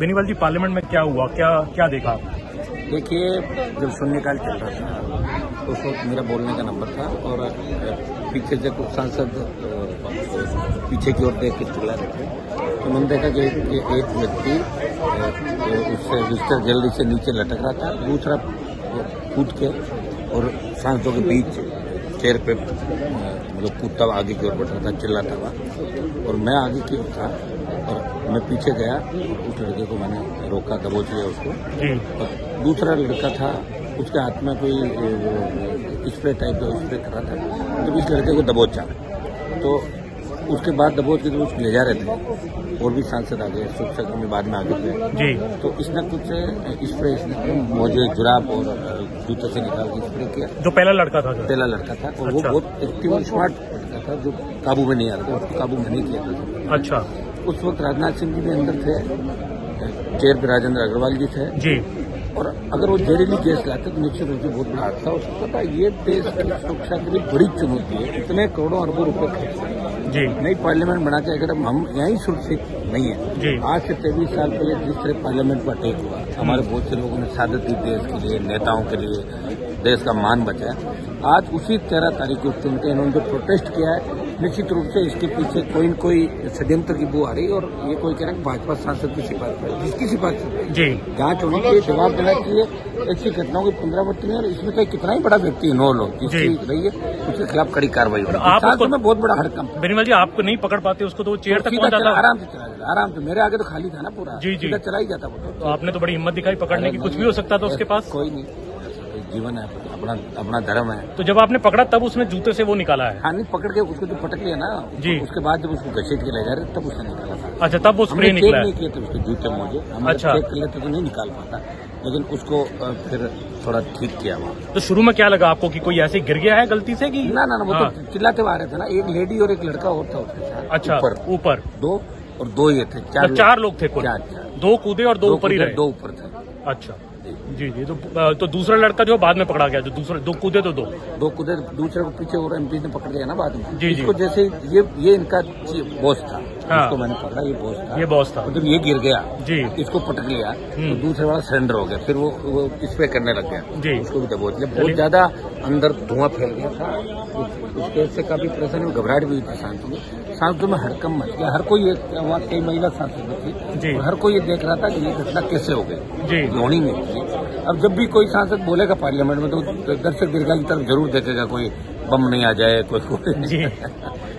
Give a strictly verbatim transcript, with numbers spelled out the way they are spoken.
बेनीवाल जी, parliament में क्या हुआ, क्या क्या देखा? देखिए, जब शून्यकाल चल रहा था उस वक्त मेरा बोलने का नंबर था और पीछे से कुछ सांसद पीछे की ओर देख के चिल्ला रहे थे, तो मैंने देखा कि एक व्यक्ति उससे बिस्तर जल्दी से नीचे लटक रहा था, दूसरा कूद के और सांसदों के बीच चेयर पे मतलब कूदता आगे की ओर बढ़ रहा था, चिल्लाता हुआ, और मैं आगे की ओर था और मैं पीछे गया और उस लड़के को मैंने रोका, दबोच लिया उसको। और दूसरा लड़का था, उसके हाथ में कोई स्प्रे टाइप का स्प्रे कर रहा था, जब इस लड़के को दबोचा तो उसके बाद दबोच के जब उसको ले जा रहे थे और भी सांसद आ गए, शिक्षक में बाद में आ गए, तो इसने कुछ स्प्रे इसने मुझे जुराब और जूते से निकाल के स्प्रे किया। जो पहला लड़का था पहला लड़का था और वो बहुत एक्टिव और स्मार्ट लड़का था, जो काबू में नहीं आ रहा था, उसको काबू में नहीं किया था। अच्छा, उस वक्त राजनाथ सिंह जी भी अंदर थे, चेयर पर राजेंद्र अग्रवाल जी थे जी, और अगर वो जहरीली गैस लाते तो निश्चित रूप से बहुत बड़ा हादसा हो सकता था। ये देश की सुरक्षा के लिए बड़ी चुनौती है, इतने करोड़ों अरबों रुपए खर्च जी, नई पार्लियामेंट बना के अगर हम यहीं सुरक्षित नहीं है। आज से तेईस साल पहले जिस तरह पार्लियामेंट पर अटैक हुआ, हमारे बहुत से लोगों ने शहादत दी देश के लिए, नेताओं के लिए, देश का मान बचाया। आज उसी तेरह तारीख को चुनकर इन्होंने जो प्रोटेस्ट किया है, निश्चित रूप से इसके पीछे कोई न कोई षड्यंत्र की बू आ रही है। और ये कोई कह रहा है भाजपा सांसद की सिफारिश पर, जिसकी सिफारिश जी जांच होनी चाहिए, जवाब देना चाहिए, ऐसी घटनाओं की पुनरावृत्ति नहीं। और इसमें कहीं कितना ही बड़ा व्यक्ति इन्वॉल्व हो जिसकी रही है, उसके खिलाफ कड़ी कार्रवाई होगी। में बहुत बड़ा हड़कम, बेनीवाल जी आपको नहीं पकड़ पाते उसको, तो चेयर तक आराम से चला जाता, आराम से, मेरे आगे तो खाली था ना पूरा, सीधा चला ही जाता। तो आपने तो बड़ी हिम्मत दिखाई पकड़ने की, कुछ भी हो सकता था उसके पास। कोई नहीं, जीवन है, अपना अपना धर्म है। तो जब आपने पकड़ा तब उसने जूते से वो निकाला है? हाँ, नहीं पकड़ के उसको जो फटक लिया ना जी, उसके बाद जब उसको घसीट के ले जा रहे तब उसने निकाला था। अच्छा, तब वो स्प्रे निकला नहीं किया तो उसके जूते मौजूद। अच्छा, चेक कर लेते तो नहीं निकाल पाता, लेकिन उसको फिर थोड़ा ठीक किया वहाँ। तो शुरू में क्या लगा आपको कि कोई ऐसे गिर गया है गलती से कि? ना ना, वो तो चिल्लाते आ रहे थे ना, एक लेडी और एक लड़का और था उसके साथ। अच्छा, ऊपर दो और दो ये थे, चार चार लोग थे, दो कूदे और दो ऊपर ही रहे, दो ऊपर थे। अच्छा जी जी, तो तो दूसरा लड़का जो बाद में पकड़ा गया, जो दूसरा दो कूदे तो दो दो कूदे, दूसरे को पीछे और एमपी ने पकड़ लिया ना बाद में जी, इसको जी। जैसे ये ये इनका बॉस था, हाँ। इसको मैंने पकड़ा, ये बॉस था, ये बॉस था। जब तो ये गिर गया जी, इसको पटक लिया तो दूसरे वाला सरेंडर हो गया, फिर वो वो स्प्रे करने लग गया जी, उसको भी दबोच लिया। बहुत ज्यादा अंदर धुआं फैल गया था, उस केस से काफी परेशानी, घबराहट भी हुई थी सांसदों में, सांसदों में हड़कंप मच गया। हर कोई, वहाँ कई महिला सांसद थी, हर कोई ये देख रहा था कि ये घटना कैसे हो गई, होनी नहीं। अब जब भी कोई सांसद बोलेगा पार्लियामेंट में तो दर्शक दीर्घा की तरफ जरूर देखेगा, कोई बम नहीं आ जाए, कोई कोई